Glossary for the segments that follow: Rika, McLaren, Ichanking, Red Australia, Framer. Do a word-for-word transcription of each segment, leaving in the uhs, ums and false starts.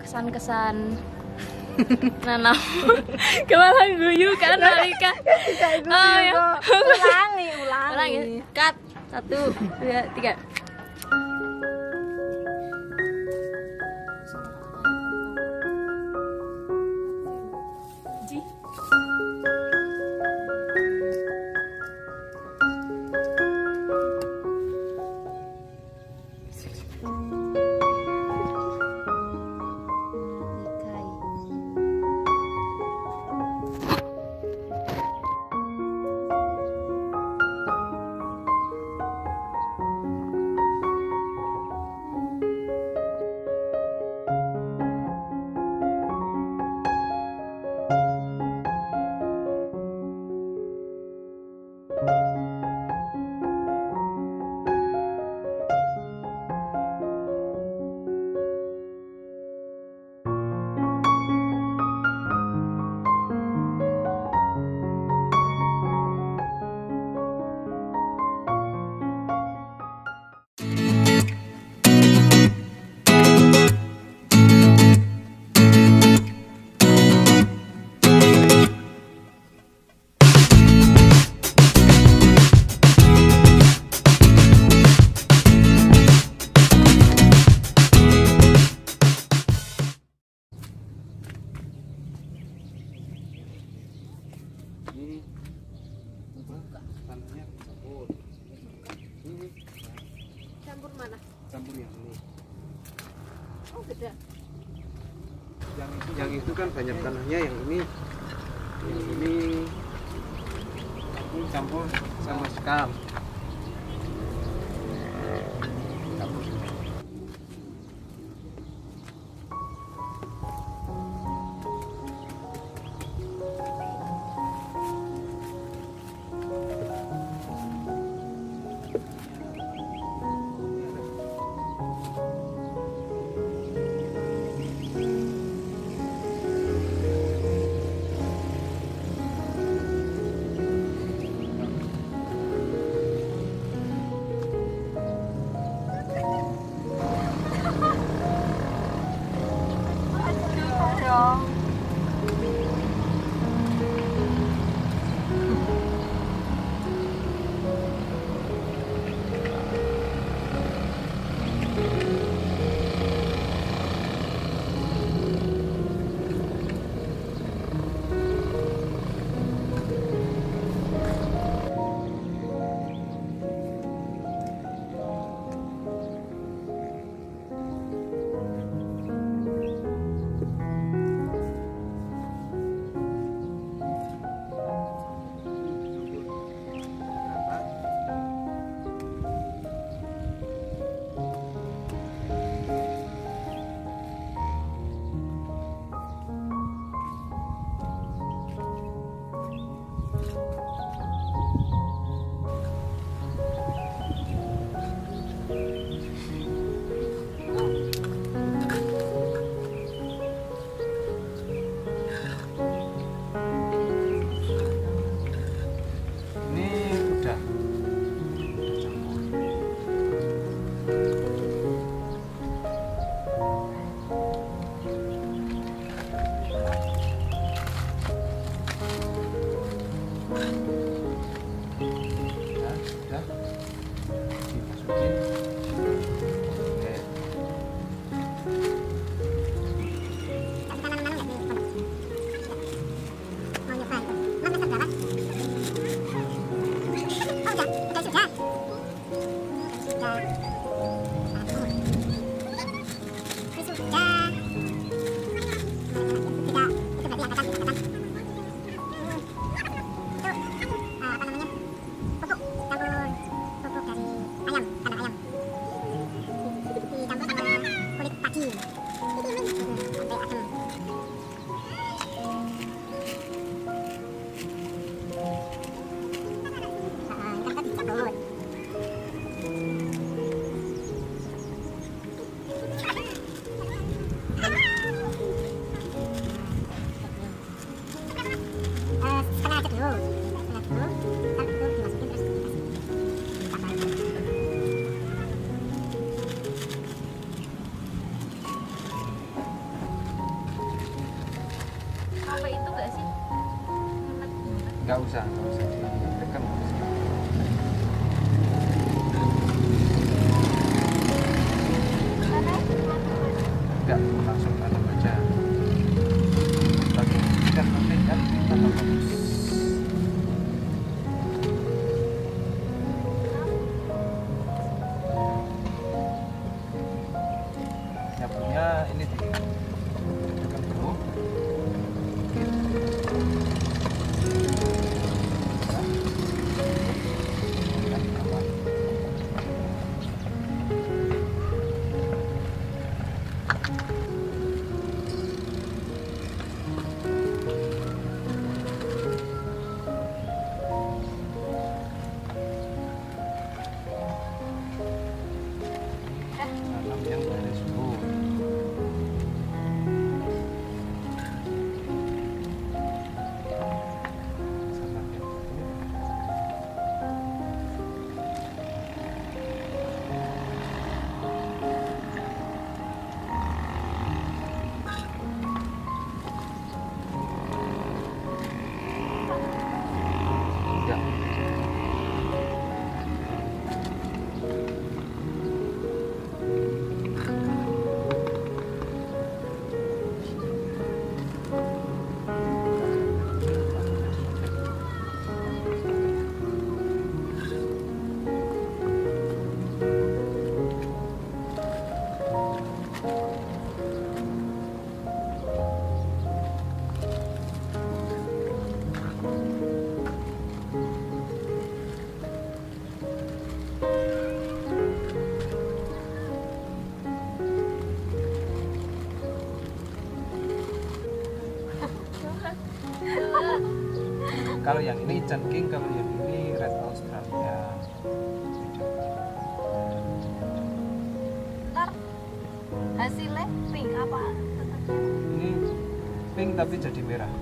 kesan-kesan nanam kepala guyu kan Rika. Oh ya, ulangi, ulangi. Cut. Satu, dua, tiga. Campur mana? Campur yang ini. Oh, beda. Yang itu, yang itu kan banyak tanahnya, yang ini yang ini campur, campur sama sekam. Nggak usah, nggak usah ditekan. Nggak, langsung tanam aja. Tapi kita penting kan, kita bagus. Kalau yang ini Ichanking, kalau yang ini Red Australia. Ntar hasilnya pink apa? Ini pink tapi jadi merah.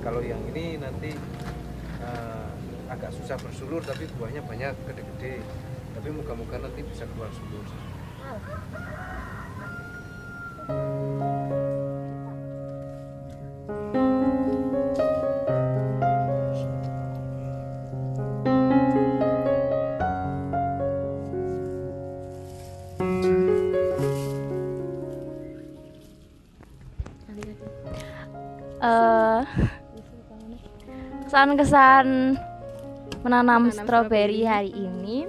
Kalau yang ini nanti uh, agak susah bersulur, tapi buahnya banyak, gede-gede. Tapi moga-moga nanti bisa keluar sulur. Uh, kesan-kesan menanam, menanam stroberi hari ini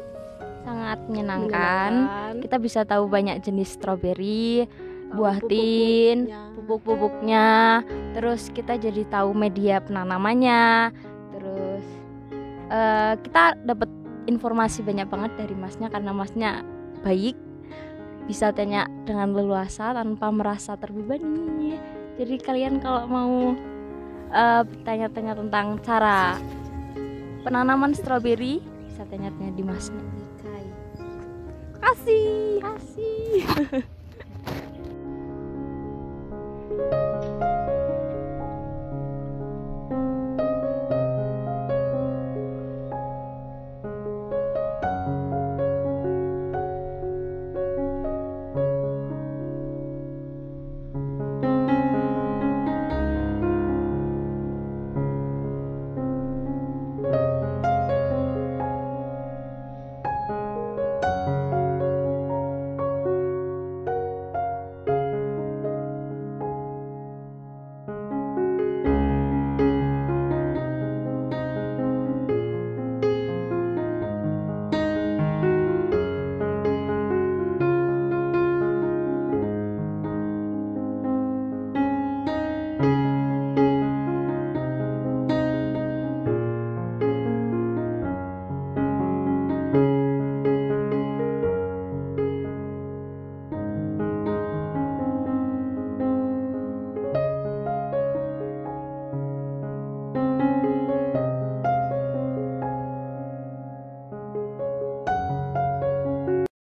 sangat menyenangkan. menyenangkan Kita bisa tahu banyak jenis stroberi, buah tin, pupuk-pupuknya, terus kita jadi tahu media penanamannya, terus uh, kita dapat informasi banyak banget dari masnya, karena masnya baik, bisa tanya dengan leluasa tanpa merasa terbebani. Jadi kalian kalau mau Uh, tanya-tanya tentang cara penanaman stroberi bisa tanya-tanya di Mas Nika. Kasih, kasih.